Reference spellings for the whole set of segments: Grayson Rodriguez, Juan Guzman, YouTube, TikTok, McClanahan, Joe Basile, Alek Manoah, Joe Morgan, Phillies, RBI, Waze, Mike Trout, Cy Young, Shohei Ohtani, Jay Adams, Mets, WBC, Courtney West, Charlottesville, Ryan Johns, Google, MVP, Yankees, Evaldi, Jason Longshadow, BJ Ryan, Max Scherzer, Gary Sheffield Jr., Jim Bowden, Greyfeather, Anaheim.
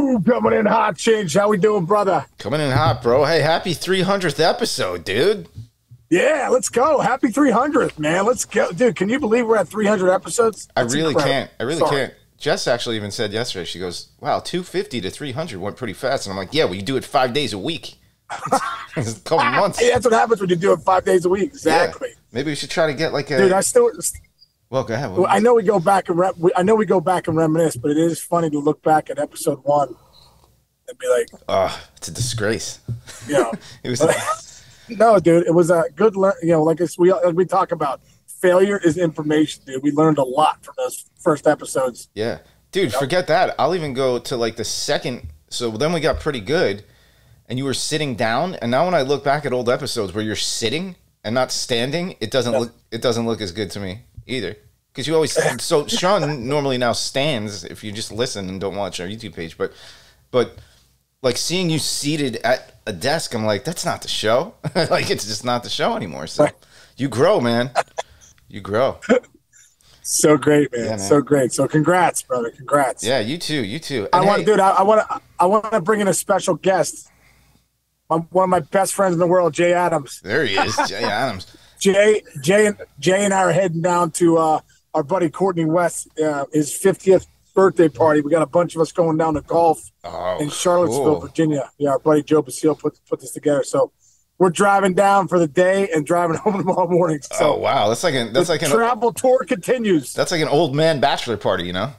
Woo! Coming in hot, Chinch. How we doing, brother? Coming in hot, bro. Hey, happy 300th episode, dude. Yeah, let's go. Happy 300th, man. Let's go. Dude, can you believe we're at 300 episodes? That's incredible. I really can't. I really can't. Jess actually even said yesterday, she goes, wow, 250 to 300 went pretty fast. And I'm like, yeah, well, you do it 5 days a week. It's a couple months. Hey, that's what happens when you do it 5 days a week. Exactly. Yeah. Maybe we should try to get like a... Dude, I still... Well, go ahead. Well, I know we go back and reminisce, but it is funny to look back at episode one and be like, "Oh, it's a disgrace." Yeah, you know, it was. No, dude, it was a good. You know, like it's, we talk about, failure is information, dude. We learned a lot from those first episodes. Yeah, dude, you know? Forget that. I'll even go to like the second. So then we got pretty good, and you were sitting down. And now when I look back at old episodes where you're sitting and not standing, it doesn't look as good to me either, because you always so Sean normally now stands if you just listen and don't watch our YouTube page, but like seeing you seated at a desk, I'm like, that's not the show. Like, it's just not the show anymore. So you grow, man. You grow. So great, man. Yeah, man. So great. So congrats, brother. Congrats. Yeah, you too. You too. And I want to bring in a special guest. One of my best friends in the world, Jay Adams. There he is, Jay Adams. Jay and I are heading down to our buddy Courtney West, his 50th birthday party. We got a bunch of us going down to golf in Charlottesville, Virginia. Yeah, our buddy Joe Basile put this together. So we're driving down for the day and driving home tomorrow morning. So oh wow, that's like an travel tour continues. That's like an old man bachelor party, you know.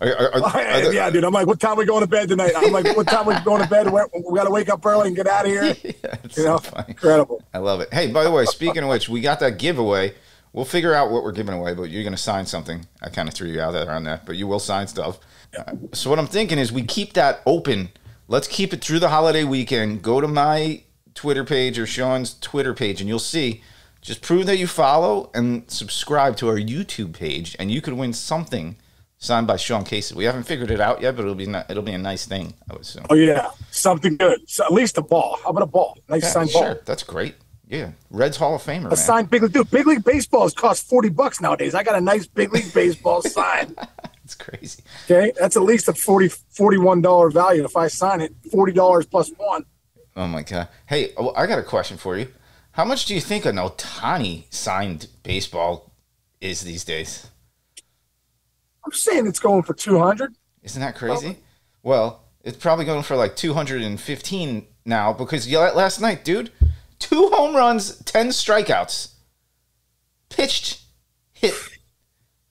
Yeah, dude. I'm like, what time are we going to bed tonight? I'm like, what time are we going to bed? We got to wake up early and get out of here. Yeah, you know, so incredible. I love it. Hey, by the way, speaking of which, we got that giveaway. We'll figure out what we're giving away, but you're going to sign something. I kind of threw you out there on that, but you will sign stuff. Yeah. So what I'm thinking is we keep that open. Let's keep it through the holiday weekend. Go to my Twitter page or Sean's Twitter page, and you'll see. Just prove that you follow and subscribe to our YouTube page, and you could win something signed by Sean Casey. We haven't figured it out yet, but it'll be a nice thing, I would assume. Oh yeah, something good. So at least a ball. How about a ball? Nice signed ball. That's great. Yeah, Reds Hall of Famer. A signed big league, dude. Big league baseballs cost $40 nowadays. I got a nice big league baseball signed. It's crazy. Okay, that's at least a $41 value. If I sign it, $40 plus one. Oh my god. Hey, I got a question for you. How much do you think an Ohtani signed baseball is these days? I'm saying it's going for 200. Isn't that crazy? Probably. Well, it's probably going for like 215 now, because last night, dude, 2 home runs, 10 strikeouts, pitched, hit.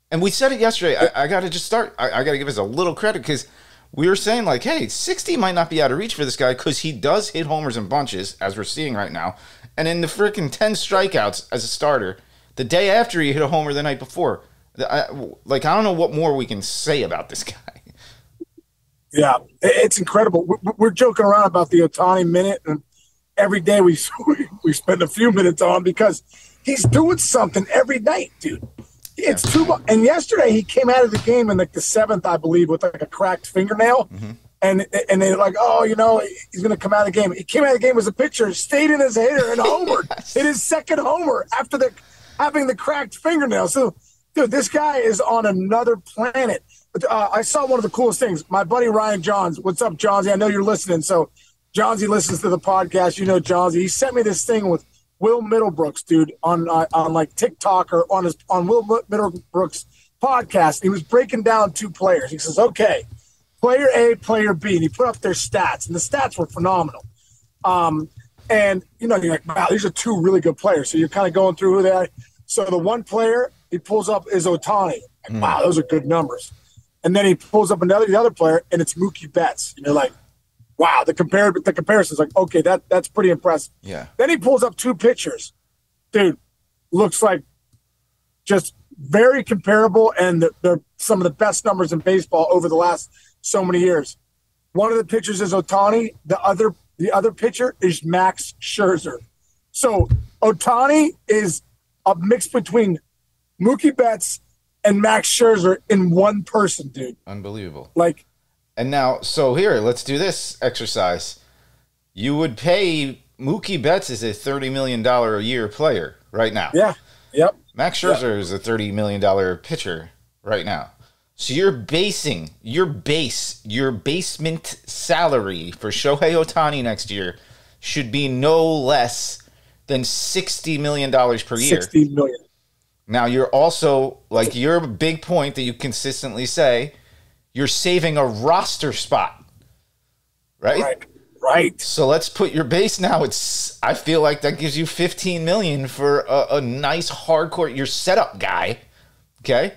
And we said it yesterday. I got to just start. I got to give us a little credit, because we were saying like, hey, 60 might not be out of reach for this guy, because he does hit homers in bunches, as we're seeing right now. And in the freaking 10 strikeouts as a starter, the day after he hit a homer the night before. I don't know what more we can say about this guy. Yeah, it's incredible. We're joking around about the Ohtani minute, and every day we spend a few minutes on, because he's doing something every night, dude. It's too much. And yesterday he came out of the game in like the 7th, I believe, with like a cracked fingernail. Mm-hmm. And they're like, oh, you know, he's going to come out of the game. He came out of the game as a pitcher, stayed in as a hitter, and homered. Yes. Hit his second homer after having the cracked fingernail. So, dude, this guy is on another planet. I saw one of the coolest things. My buddy Ryan Johns, what's up, Johnsy? I know you're listening. So, Johnsy listens to the podcast. You know Johnsy. He sent me this thing with Will Middlebrooks, dude, on like TikTok or on Will Middlebrooks' podcast. He was breaking down 2 players. He says, okay, player A, player B, and he put up their stats, and the stats were phenomenal. And, you know, you're like, wow, these are 2 really good players. So you're kind of going through who they are. So the one player he pulls up is Ohtani. Like, wow, those are good numbers. And then he pulls up the other player, and it's Mookie Betts. And you're like, wow, the comparison is like, okay, that's pretty impressive. Yeah. Then he pulls up 2 pitchers. Dude, looks like just very comparable, and they're some of the best numbers in baseball over the last – so many years. One of the pitchers is Ohtani. The other pitcher is Max Scherzer. So Ohtani is a mix between Mookie Betts and Max Scherzer in one person, dude. Unbelievable. Like, and now, so here, let's do this exercise. You would pay Mookie Betts as a $30 million a year player right now. Yeah. Yep. Max Scherzer is a $30 million pitcher right now. So your basement salary for Shohei Ohtani next year should be no less than $60 million per year. $60 million. Now, you're also, like your big point that you consistently say, you're saving a roster spot, right? Right, right. So let's put your base now. It's, I feel like that gives you $15 million for a nice hardcore, your setup guy, okay?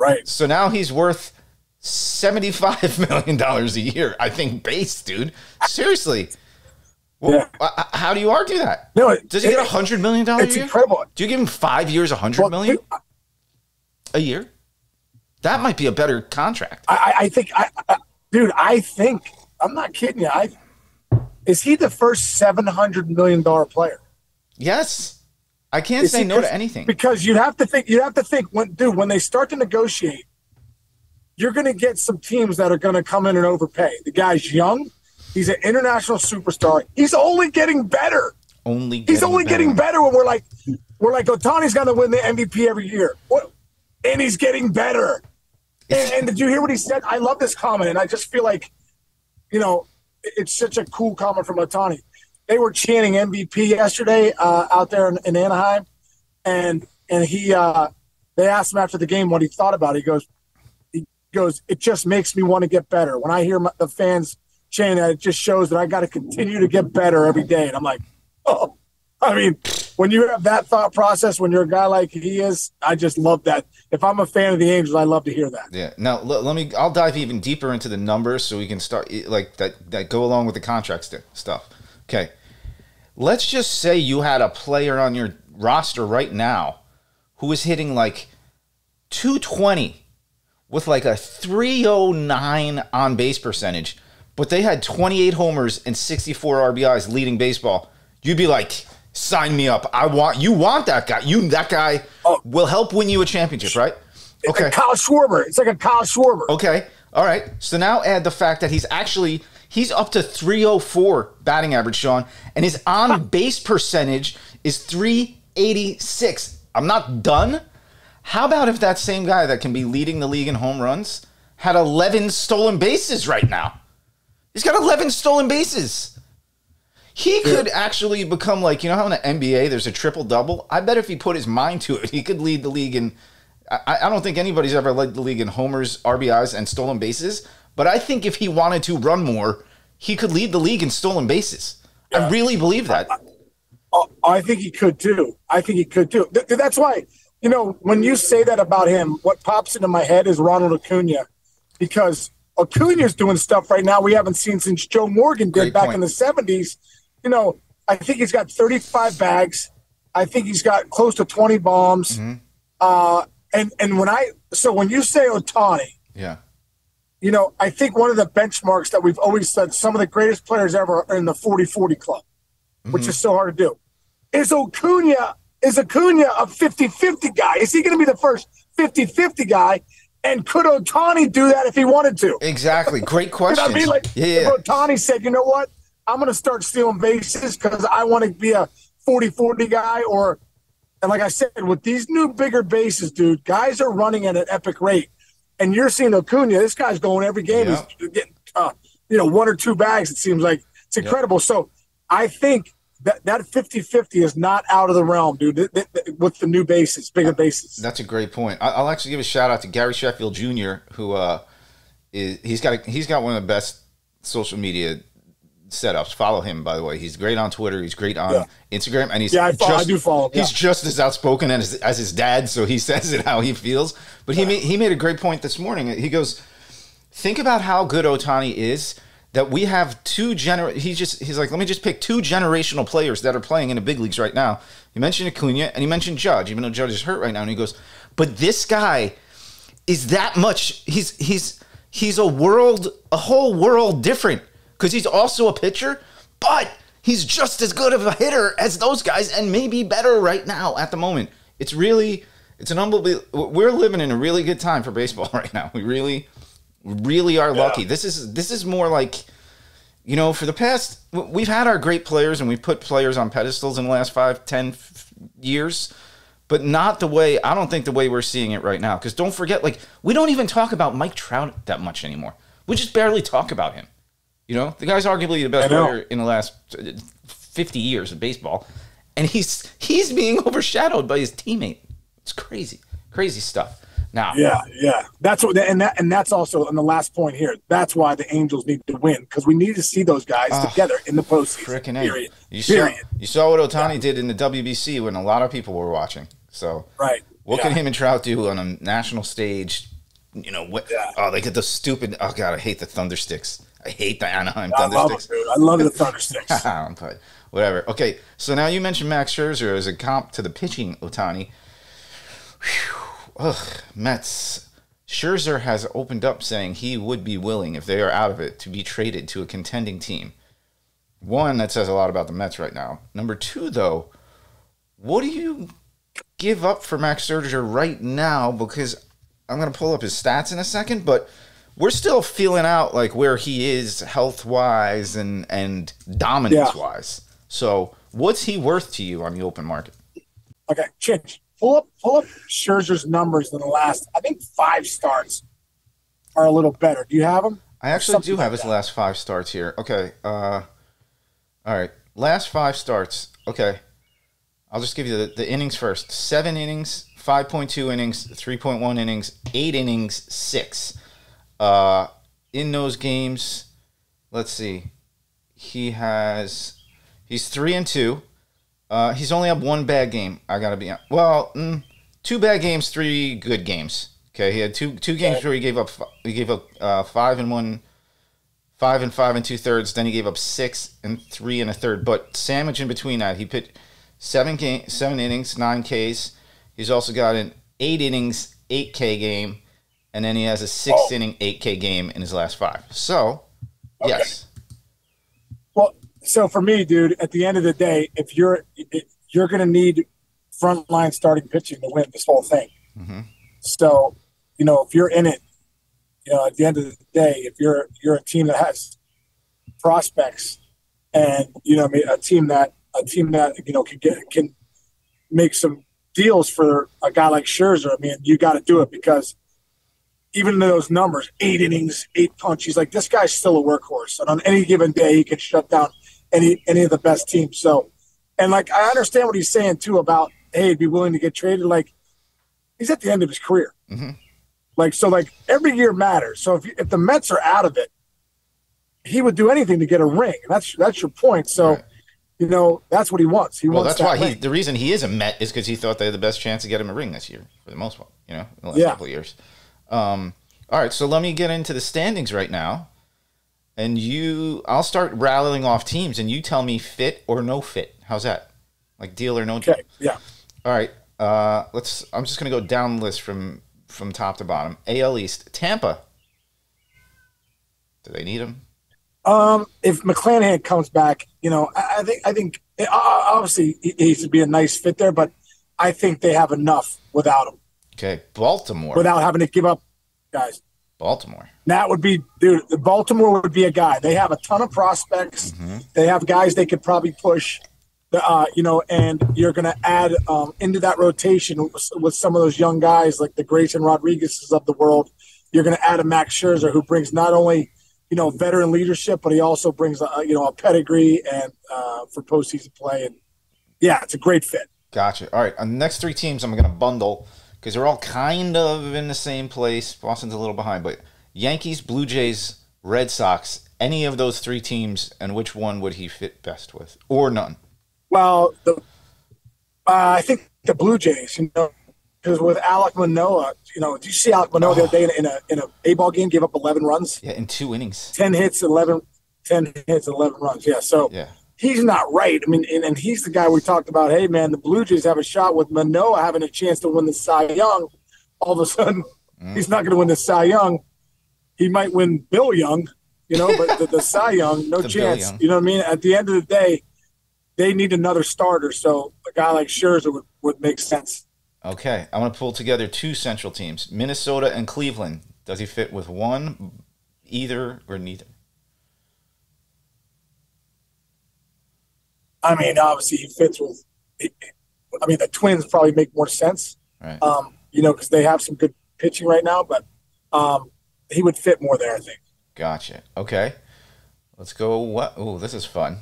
Right. So now he's worth $75 million a year, I think, base, dude. Seriously. Well, yeah. How do you argue that? No, does he get $100 million a year? It's incredible. Do you give him 5 years, $100 million a year? That might be a better contract. I think, I'm not kidding you. Is he the first $700 million player? Yes. I can't say no to anything, because you'd have to think when they start to negotiate, you're going to get some teams that are going to come in and overpay. The guy's young. He's an international superstar. He's only getting better. He's only getting better when we're like Ohtani's going to win the MVP every year. And he's getting better. And did you hear what he said? I love this comment, and I just feel like, you know, it's such a cool comment from Ohtani. They were chanting MVP yesterday out there in Anaheim, and they asked him after the game what he thought about it. He goes, it just makes me want to get better. When I hear the fans chanting that, it just shows that I got to continue to get better every day. And I'm like, oh, I mean, when you have that thought process, when you're a guy like he is, I just love that. If I'm a fan of the Angels, I love to hear that. Yeah. Now I'll dive even deeper into the numbers so we can start like that go along with the contracts stuff. Okay. Let's just say you had a player on your roster right now who is hitting like 220 with like a 309 on-base percentage, but they had 28 homers and 64 RBIs leading baseball. You'd be like, sign me up. You want that guy. That guy will help win you a championship, right? Okay. Like Kyle Schwarber. It's like a Kyle Schwarber. Okay. All right. So now add the fact that he's up to 304 batting average, Sean, and his on-base percentage is 386. I'm not done. How about if that same guy that can be leading the league in home runs had 11 stolen bases right now? He's got 11 stolen bases. He could actually become like, you know how in the NBA there's a triple-double? I bet if he put his mind to it, he could lead the league in – I don't think anybody's ever led the league in homers, RBIs, and stolen bases – but I think if he wanted to run more, he could lead the league in stolen bases. Yeah. I really believe that. I think he could, too. I think he could, too. That's why, you know, when you say that about him, what pops into my head is Ronald Acuña, because Acuña's doing stuff right now we haven't seen since Joe Morgan did back in the 70s. You know, I think he's got 35 bags. I think he's got close to 20 bombs. Mm-hmm. So when you say Ohtani, yeah. You know, I think one of the benchmarks that we've always said some of the greatest players ever are in the 40-40 club, which is so hard to do. Is Acuña a 50-50 guy? Is he going to be the first 50-50 guy? And could Ohtani do that if he wanted to? Exactly. Great question. I mean, like, if Ohtani said, you know what, I'm going to start stealing bases because I want to be a 40-40 guy. And like I said, with these new bigger bases, dude, guys are running at an epic rate. And you're seeing Acuña. This guy's going every game. Yep. He's getting, one or two bags, it seems like. It's incredible. Yep. So I think that 50-50 is not out of the realm, dude, with the new bases, bigger bases. That's a great point. I'll actually give a shout-out to Gary Sheffield Jr., who he's got one of the best social media setups. Follow him, by the way. He's great on Twitter. He's great on Instagram. And I do follow him. He's just as outspoken as his dad, so he says it how he feels. But he made a great point this morning. He goes, think about how good Ohtani is that we have he's like, let me just pick two generational players that are playing in the big leagues right now. He mentioned Acuña and he mentioned Judge, even though Judge is hurt right now. And he goes, but this guy is that much. He's a whole world different. Because he's also a pitcher, but he's just as good of a hitter as those guys and maybe better right now at the moment. It's really, it's an unbelievable, we're living in a really good time for baseball right now. We really, really are lucky. This is more like, you know, for the past, we've had our great players and we've put players on pedestals in the last 5, 10 years. but not the way, I don't think the way we're seeing it right now. Because don't forget, like, we don't even talk about Mike Trout that much anymore. We just barely talk about him. You know, the guy's arguably the best player in the last 50 years of baseball. And he's being overshadowed by his teammate. It's crazy, crazy stuff. Now, yeah, that's what, and that's also on the last point here. That's why the Angels need to win, because we need to see those guys together in the postseason. Period. You saw what Ohtani did in the WBC when a lot of people were watching. So, what can him and Trout do on a national stage? You know what? Yeah. Oh, they get those stupid. Oh God, I hate the Thundersticks. I hate the Anaheim Thundersticks. I love the Thundersticks. I'm good. Whatever. Okay, so now you mentioned Max Scherzer as a comp to the pitching Ohtani. Ugh, Mets. Scherzer has opened up saying he would be willing, if they are out of it, to be traded to a contending team. One, that says a lot about the Mets right now. Number two, though, what do you give up for Max Scherzer right now? Because I'm going to pull up his stats in a second, but we're still feeling out like where he is health-wise and dominance-wise. Yeah. So what's he worth to you on the open market? Okay, change. Pull up Scherzer's numbers in the last, I think, 5 starts are a little better. Do you have them? I actually do have his last 5 starts here. Okay. All right. Last 5 starts. Okay. I'll just give you the innings first. 7 innings, 5.2 innings, 3.1 innings, 8 innings, 6. In those games, let's see. He's 3-2. He's only had 1 bad game. I gotta be honest. Well, 2 bad games, 3 good games. Okay, he had two games where he gave up 5 and 1, 5 and 5 and 2/3. Then he gave up 6 and 3 1/3. But sandwiched in between that, he pitched 7 innings, 9 Ks. He's also got an 8 innings, 8K game, and then he has a 6 inning 8K game in his last 5. So, okay. Yes. So for me, dude, at the end of the day, if you're going to need frontline starting pitching to win this whole thing. Mm-hmm. So, you know, if you're in it, you know, at the end of the day, if you're a team that has prospects, and you know, a team that you know can make some deals for a guy like Scherzer, I mean, you got to do it, because even those numbers, 8 innings, 8 punches, like, this guy's still a workhorse, and on any given day, he can shut down any of the best teams. So, and like, I understand what he's saying too about, hey, he'd be willing to get traded. Like, he's at the end of his career. Mm-hmm. Like, so like every year matters. So if the Mets are out of it, he would do anything to get a ring. And that's your point. So, right. You know, that's what he wants. The reason he is a Met is because he thought they had the best chance to get him a ring this year for the most part, you know, in the last couple of years. All right. So let me get into the standings right now. And I'll start rattling off teams, and you tell me fit or no fit. How's that? Like deal or no deal? Okay, yeah. All right. I'm just going to go down the list from top to bottom. AL East. Tampa. Do they need him? If McClanahan comes back, you know, I think obviously he's to be a nice fit there, but I think they have enough without him. Okay. Baltimore. Without having to give up guys. Baltimore. That would be, dude, Baltimore would be a guy. They have a ton of prospects. Mm-hmm. They have guys they could probably push, you know, and you're going to add into that rotation with some of those young guys like the Grayson Rodriguezes of the world. You're going to add a Max Scherzer who brings not only, you know, veteran leadership, but he also brings, you know, a pedigree and for postseason play. And yeah, it's a great fit. Gotcha. All right. On the next 3 teams, I'm going to bundle, because they're all kind of in the same place. Boston's a little behind, but Yankees, Blue Jays, Red Sox, any of those 3 teams, and which one would he fit best with, or none? Well, I think the Blue Jays, you know, because with Alek Manoah, you know, did you see Alek Manoah the other day in a A-ball game, gave up 11 runs? Yeah, in 2 innings. 10 hits, 11 runs. Yeah, so he's not right. I mean, and he's the guy we talked about. Hey, man, the Blue Jays have a shot with Manoah having a chance to win the Cy Young. All of a sudden, he's not going to win the Cy Young. He might win Bill Young, you know, but the Cy Young, no chance. You know what I mean? At the end of the day, they need another starter, so a guy like Scherzer would make sense. Okay, I'm going to pull together 2 central teams, Minnesota and Cleveland. Does he fit with one, either, or neither? I mean, obviously, he fits with I mean, the Twins probably make more sense, right. You know, because they have some good pitching right now, but he would fit more there, I think. Gotcha. Okay. Let's go. What? Oh, this is fun.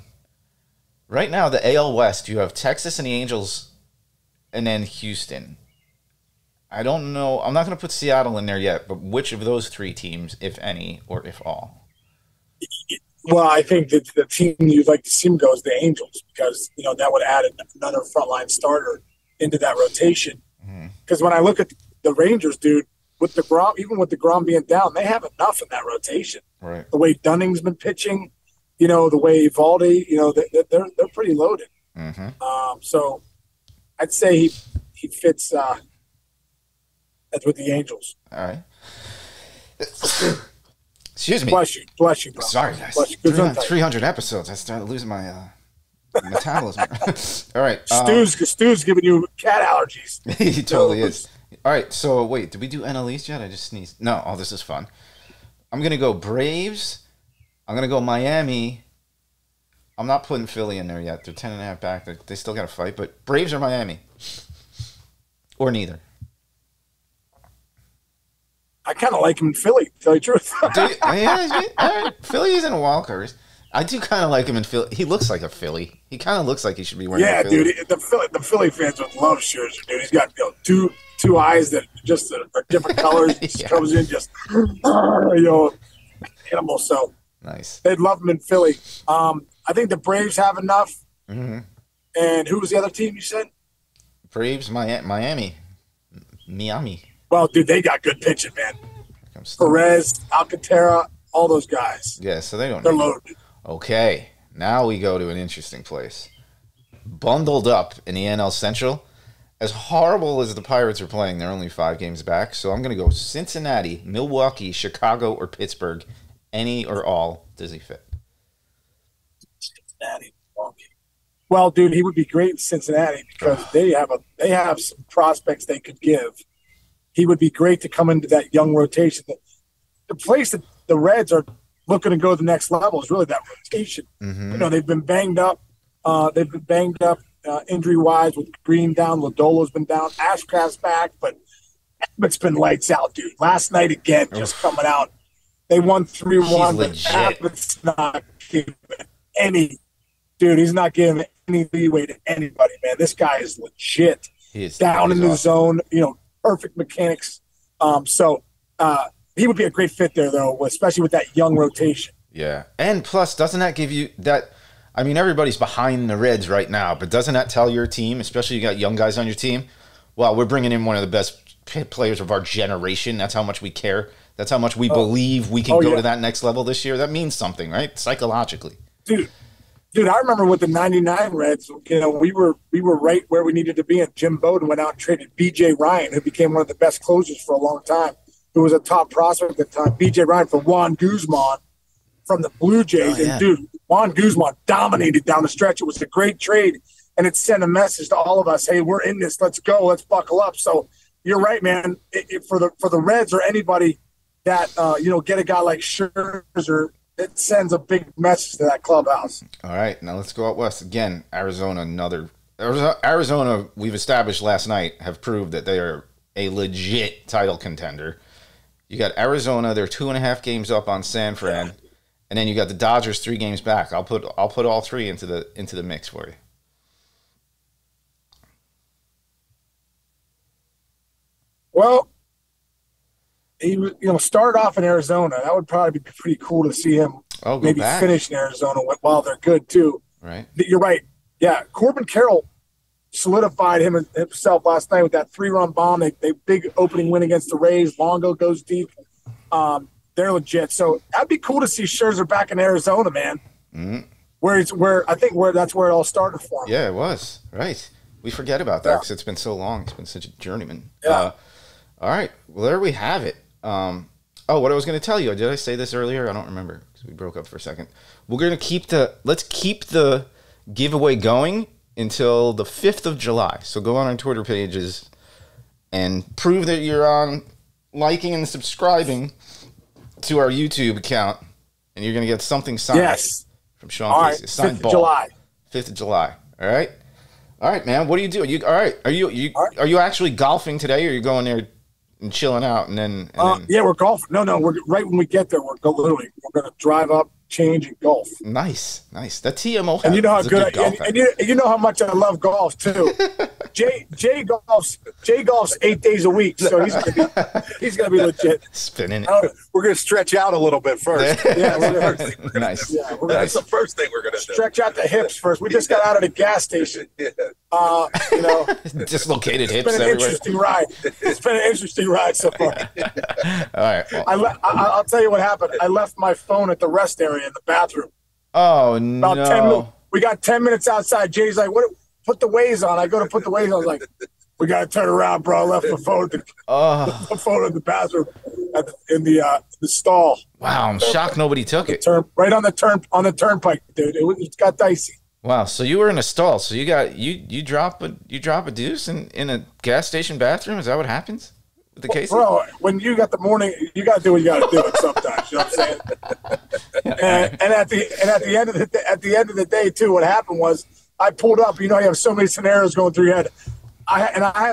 Right now, the AL West, you have Texas and the Angels and then Houston. I don't know. I'm not going to put Seattle in there yet, but which of those three teams, if any, or if all? Well, I think that the team you'd like to see them go is the Angels because, you know, that would add another frontline starter into that rotation. Because when I look at the Rangers, dude, with the Grom, even with the Grom being down, they have enough in that rotation. Right. The way Dunning's been pitching, you know, the way Evaldi, you know, they're pretty loaded. So I'd say he fits with the Angels. All right. Excuse me. Bless you, bro. Sorry, guys. 300 episodes. I started losing my metabolism. All right. Stu's giving you cat allergies. He totally is. All right. So, wait. Did we do NL East yet? I just sneezed. No. Oh, this is fun. I'm going to go Braves. I'm going to go Miami. I'm not putting Philly in there yet. They're 10.5 back. They still got to fight, but Braves or Miami? Or neither. I kind of like him in Philly, to tell you the truth. All right. Philly isn't a wild card. I do kind of like him in Philly. He looks like a Philly. He kind of looks like he should be wearing a Philly. Yeah, dude. The Philly fans would love Scherzer, dude. He's got, you know, two eyes that just are different colors. He just comes in just, you know, animal. So nice. They'd love him in Philly. I think the Braves have enough. And who was the other team you said? Braves, Miami. Well, dude, they got good pitching, man. Perez, Alcantara, all those guys. Yeah, so they don't. They're loaded. Okay, now we go to an interesting place. Bundled up in the NL Central. As horrible as the Pirates are playing, they're only 5 games back. So I'm going to go Cincinnati, Milwaukee, Chicago, or Pittsburgh. Any or all does he fit? Cincinnati, Milwaukee. Well, dude, he would be great in Cincinnati because they have some prospects they could give. He would be great to come into that young rotation. The place that the Reds are looking to go the next level is really that rotation. You know, they've been banged up. Injury-wise with Green down. Lodolo's been down. Ashcraft's back, but Abbott's been lights out, dude. Last night again, just coming out. They won 3-1, but Abbott's not giving any. Dude, he's not giving any leeway to anybody, man. This guy is legit. He is down in the zone, you know, perfect mechanics. He would be a great fit there, though, especially with that young rotation. Yeah. And plus, doesn't that give you that – I mean, everybody's behind the Reds right now, but doesn't that tell your team, especially you got young guys on your team, well, we're bringing in one of the best players of our generation. That's how much we care. That's how much we believe we can go to that next level this year. That means something, right? Psychologically. Dude, I remember with the 99 Reds, you know, we were right where we needed to be, and Jim Bowden went out and traded BJ Ryan, who became one of the best closers for a long time, who was a top prospect at the time, BJ Ryan for Juan Guzman from the Blue Jays. And, dude, Juan Guzman dominated down the stretch. It was a great trade, and it sent a message to all of us, hey, we're in this. Let's go. Let's buckle up. So you're right, man. For the Reds or anybody that, you know, get a guy like Scherzer, it sends a big message to that clubhouse. All right. Now let's go out west. Again, Arizona, we've established last night, have proved that they are a legit title contender. You got Arizona. They're 2.5 games up on San Fran. And then you got the Dodgers 3 games back. I'll put all 3 into the mix for you. Well, start off in Arizona. That would probably be pretty cool to see him maybe finish in Arizona while they're good too. Right. You're right. Yeah, Corbin Carroll solidified himself last night with that 3-run bomb. They big opening win against the Rays. Longo goes deep. They're legit, so that'd be cool to see Scherzer back in Arizona, man. I think that's where it all started for him. Yeah, it was right. We forget about that because it's been so long. It's been such a journeyman. Yeah. All right. Well, there we have it. What I was going to tell you, did I say this earlier? I don't remember because we broke up for a second. We're going to let's keep the giveaway going until the 5th of July. So go on our Twitter pages and prove that you're on, liking and subscribing to our YouTube account, and you're going to get something signed from Sean Casey. Signed 5th of July. All right. All right, man. What do you do? You all right? Are you actually golfing today, or are you going there and chilling out? And then... Yeah, we're golfing. No, we're right when we get there. We're gonna drive up, change, and golf. Nice. The TMO. And you know how good. And you know how much I love golf too. Jay golfs 8 days a week, so he's gonna be legit. Spinning it. We're gonna stretch out a little bit first. Yeah, nice. That's the first thing we're gonna do. Stretch out the hips first. We just got out of the gas station. Dislocated hips everywhere. It's been an interesting ride so far. All right. Well, I'll tell you what happened. I left my phone at the rest area in the bathroom. Oh no! About 10 minutes. We got 10 minutes outside. Jay's like, "What? Put the Waze on." I go to put the Waze on. I was like, "We got to turn around, bro. I left my phone at the bathroom in the stall." Wow, I'm shocked nobody took it. Right on the turnpike, dude. It got dicey. Wow, so you were in a stall. So you drop a deuce in a gas station bathroom. Is that what happens with the case? Bro, when you got the morning, you got to do what you got to do. Sometimes, you know what I'm saying. And at the end of the day, too, what happened was, I pulled up. You know, you have so many scenarios going through your head. I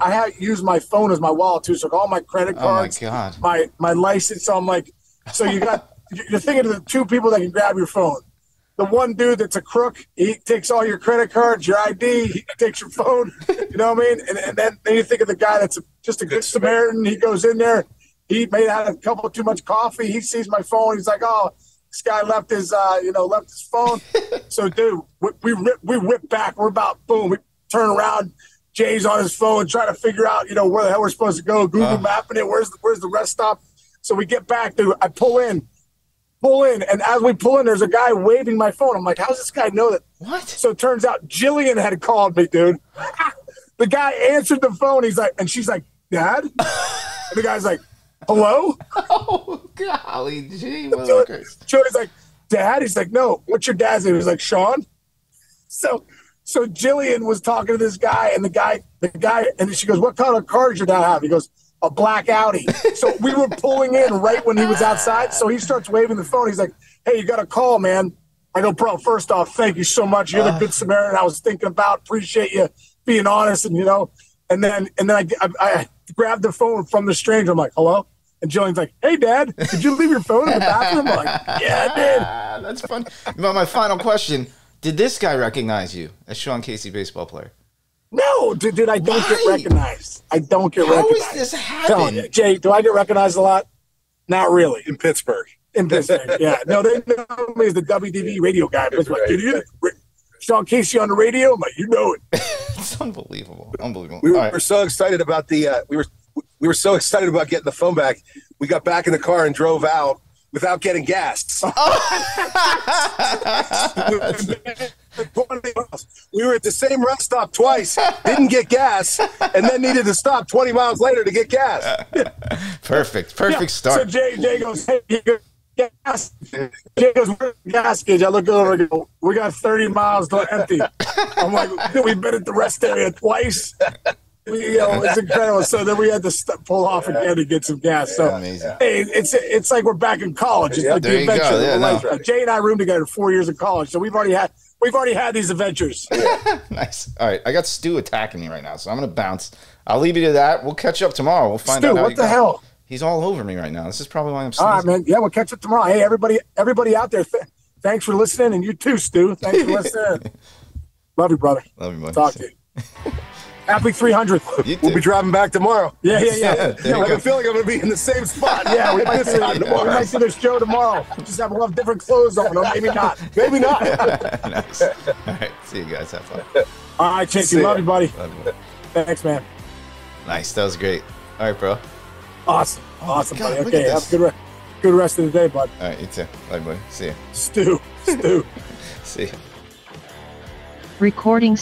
have used my phone as my wallet too. So all my credit cards, my license. So I'm like, so you got you're thinking of the two people that can grab your phone. The one dude that's a crook, he takes all your credit cards, your ID, he takes your phone. You know what I mean? And then you think of the guy that's just a good Samaritan. He goes in there. He may have had a couple too much coffee. He sees my phone. He's like, oh. This guy left his phone. So, dude, we whip back. We're about, boom, we turn around. Jay's on his phone trying to figure out, where the hell we're supposed to go. Google mapping it. Where's the rest stop? So we get back, dude. I pull in. And as we pull in, there's a guy waving my phone. I'm like, how does this guy know that? What? So it turns out Jillian had called me, dude. The guy answered the phone. She's like, Dad? And the guy's like, hello? Oh, golly gee. Jody's like, Dad? He's like, no. What's your dad's name? He's like, Sean? So Jillian was talking to this guy, and the guy, and she goes, what kind of car did your dad have? He goes, a black Audi. So we were pulling in right when he was outside, so he starts waving the phone. He's like, hey, you got a call, man. I go, bro, first off, thank you so much. You're the good Samaritan I was thinking about. Appreciate you being honest, And then I grabbed the phone from the stranger. I'm like, hello? And Jillian's like, hey, Dad, did you leave your phone in the bathroom? I'm like, yeah, I did. That's fun. My final question, did this guy recognize you as Sean Casey baseball player? No, dude, I don't get recognized. How is this happening? Jay, do I get recognized a lot? Not really. In Pittsburgh, yeah. No, they know me as the WDV radio guy. But like, dude, you're Sean Casey on the radio, I'm like, you know it. It's unbelievable. We were so excited about we were so excited about getting the phone back. We got back in the car and drove out without getting gassed. We were at the same rest stop twice, didn't get gas, and then needed to stop 20 miles later to get gas. Perfect yeah. Start. So Jay goes, hey, you go. Gas. Jay goes, we're in the gas gauge. I look over and go, we got 30 miles to empty. I'm like, we've been at the rest area twice. It's incredible. So then we had to pull off again to get some gas. So hey, it's like we're back in college. It's like the adventure. Yeah, Jay and I roomed together 4 years of college, so we've already had these adventures. Yeah. Nice. All right, I got Stu attacking me right now, so I'm gonna bounce. I'll leave you to that. We'll catch up tomorrow. We'll find out. Stu, what the hell? He's all over me right now. This is probably why I'm sneezing. All right, man. Yeah, we'll catch up tomorrow. Hey, everybody out there, thanks for listening. And you too, Stu. Thanks for listening. Love you, brother. Love you, buddy. Talk to you. Happy 300th. We'll be driving back tomorrow. Yeah. I feel like I'm going to be in the same spot. Yeah, we might see this show tomorrow. Just have a lot of different clothes on. Or maybe not. Nice. All right. See you guys. Have fun. All right, Chase. Love you, buddy. Love you. Thanks, man. Nice. That was great. All right, bro. Awesome, buddy. Okay, have a good rest of the day, bud. All right, you too. Bye, buddy. See ya. Stu. See ya. Recording.